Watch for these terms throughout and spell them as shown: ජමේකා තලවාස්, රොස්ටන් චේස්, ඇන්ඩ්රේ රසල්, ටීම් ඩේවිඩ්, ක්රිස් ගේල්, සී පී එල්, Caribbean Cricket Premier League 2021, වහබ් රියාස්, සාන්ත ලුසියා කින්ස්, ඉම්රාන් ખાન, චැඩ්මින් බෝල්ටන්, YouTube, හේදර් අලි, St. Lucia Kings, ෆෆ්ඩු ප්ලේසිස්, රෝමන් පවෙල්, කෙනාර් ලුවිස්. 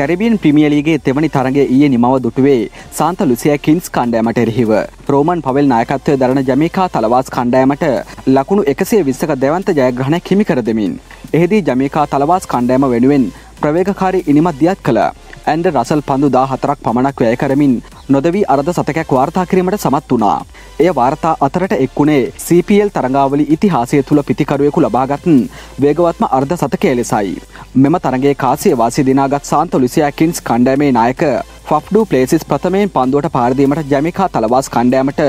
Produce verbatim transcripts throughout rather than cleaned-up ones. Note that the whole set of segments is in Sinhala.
कैरिबियन प्रीमियर लीगे तेवनी तरंगे ईये निमाव दुटुवे सांता लुसिया किंग्स කණ්ඩායමට එරෙහිව රෝමන් පවෙල් නායකත්වයේ දරන ජමේකා තලවාස් කණ්ඩායමට ලකුණු එකසිය විස්සක දැවන්ත ජයග්‍රහණයක් හිමි කර දෙමින් එෙහිදී ජමේකා තලවාස් කණ්ඩායම වෙනුවෙන් ප්‍රවේගකාරී ඉනිමත් දියත් කළා. ඇන්ඩ්‍රේ රසල් පන්දු දාහතරක් පමණක් වැය කරමින් නොදවි අර්ධ සතකයක් වාර්තා කිරීමට සමත් වුණා. එය වාර්තා අතරට එක්ුණේ සී පී එල් තරගාවලි ඉතිහාසය තුළ පිතිකරුවෙකු ලබාගත් වේගවත්ම අර්ධ සතකය ලෙසයි. මෙම තරගයේ කාසිය වාසි දිනාගත් සාන්ත ලුසියා කින්ස් කණ්ඩායමේ නායක ෆෆ්ඩු ප්ලේසිස් ප්‍රථමයෙන් පන්දුවට පාර දීමට ජමේකා තලවාස් කණ්ඩායමට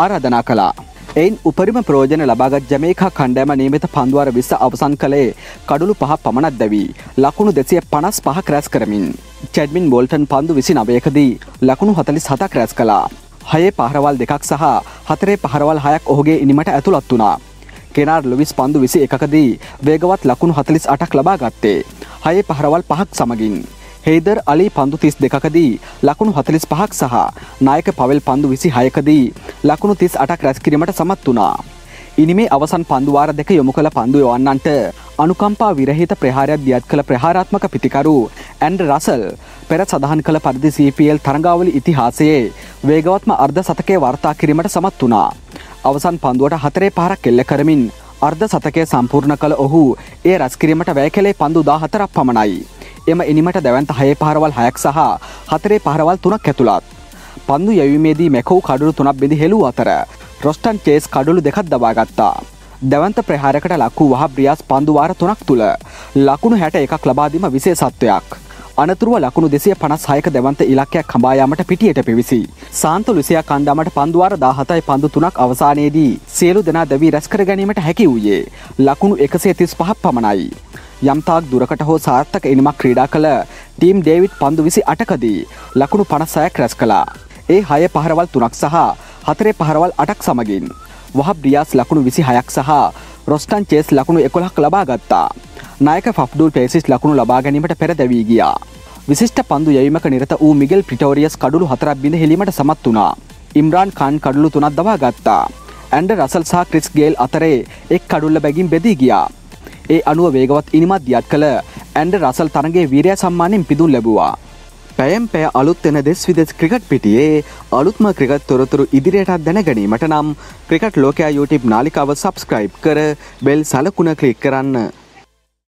ආරාධනා කළා. එයින් උපරිම ප්‍රයෝජන ලබාගත් ජමේකා කණ්ඩායම නියමිත පන්දුවර විස්ස අවසන් කළේ කඩළු පහ පමණක් දැවි ලකුණු දෙසිය පනස් පහක් රැස් කරමින්. චැඩ්මින් බෝල්ටන් පන්දු විසි නවයකදී ලකුණු හතලිස් හතක් රැස් කළා. හයේ පහරවල් දෙකක් සහ හතරේ පහරවල් හයක් ඔහුගේ ඉනිමට ඇතුළත් වුණා. කෙනාර් ලුවිස් පන්දු විසි එකකදී වේගවත් ලකුණු හතලිස් අටක් ලබා ගත්තේ හයේ පහරවල් පහක් සමගින්. හේදර් අලි පන්දු තිස් දෙකකදී ලකුණු හතලිස් පහක් සහ නායක පවෙල් පන්දු විසි හයකදී ලකුණු තිස් අටක් රැස් කිරීමට සමත් වුණා. ඉනිමේ අවසන් පන්දු වාර දෙක යොමු කළ පන්දු යවන්නන්ට අනුකම්පා විරහිත ප්‍රහාරයක් දියත් කළ ප්‍රහාරාත්මක පිතිකරු ඇන්ඩ්‍රේ රසල් පෙර සඳහන් කළ පරිදි සී පී එල් තරගාවලි ඉතිහාසයේ වේගවත්ම අර්ධ සතකය වාර්තා කිරීමට සමත් වුණා. අවසන් පන්දුවට හතරේ පාරක් එල්ල කරමින් අර්ධ සතකය සම්පූර්ණ කළ ඔහු ඒ රැස් කිරීමට වැය කළේ පන්දු දාහතරක් පමණයි. එම ඉනිමට දැවන්ත හයේ පාරවල් හයක් සහ හතරේ පාරවල් තුනක් ඇතුළත්. පන්දු යැවීමේදී මැකෝ කඩළු තුනක් බෙදි හෙළූ අතර රොස්ටන් චේස් කඩළු දෙකක් දබා ගත්තා. දැවන්ත ප්‍රහාරයකට ලක් වූ වහබ් රියාස් පන්දු වාර තුනක් තුල ලකුණු හැට එකක් ලබා දීම විශේෂත්වයක්. අනතුරුව ලකුණු දෙසිය පනස් හයක දැවන්ත ඉලක්කයක් හඹා යාමට පිටියට පිවිසි. සාන්ත ලුසියා කණ්ඩායමට පන්දු වාර දාහතයි පන්දු තුනක් අවසානයේදී සියලු දෙනා දැවි රැස් කර ගැනීමට හැකි වූයේ ලකුණු එකසිය තිස් පහක් පමණයි. යම්තාක් දුරකට හෝ සාර්ථක ඉනිමක් ක්‍රීඩා කළ ටීම් ඩේවිඩ් පන්දු විසි අටකදී ලකුණු පනස් හයක් රැස් කළා. ඒ හයේ පහරවල් තුනක් සහ හතරේ පහරවල් අටක් සමගින්. වහබ් රියාස් ලකුණු විසි හයක් සහ රොස්ටන් චේස් ලකුණු එකොළහක් ලබා ගත්තා. නායක ෆෆ්ඩුල් පේසිස් ලකුණු ලබා ගැනීමට පෙර දැවී ගියා. විශිෂ්ට පන්දු යැවීමක නිරත වූ මිගෙල් ප්‍රිටෝරියස් කඩළු හතරක් බිඳ හෙලීමට සමත් වුණා. ඉම්රාන් ખાન කඩළු තුනක් දවා ගත්තා. ඇන්ඩ්‍රේ රසල් සහ ක්‍රිස් ගේල් අතරේ එක් කඩුල්ල බැගින් බෙදී ගියා. ඒ අනුව වේගවත් ඉනිමත් දියත් කළ ඇන්ඩ්‍රේ රසල් තරගයේ වීරයා සම්මානයෙන් පිදුම් ලැබුවා. පැයෙන් පැය අලුත් වෙන දෙස් විදෙස් ක්‍රිකට් පිටියේ අලුත්ම ක්‍රිකට් තොරතුරු ඉදිරියටත් දැනගැනීමට නම් ක්‍රිකට් ලෝකයා YouTube නාලිකාව සබ්ස්ක්‍රයිබ් කර බෙල් සලකුණ ක්ලික් කරන්න.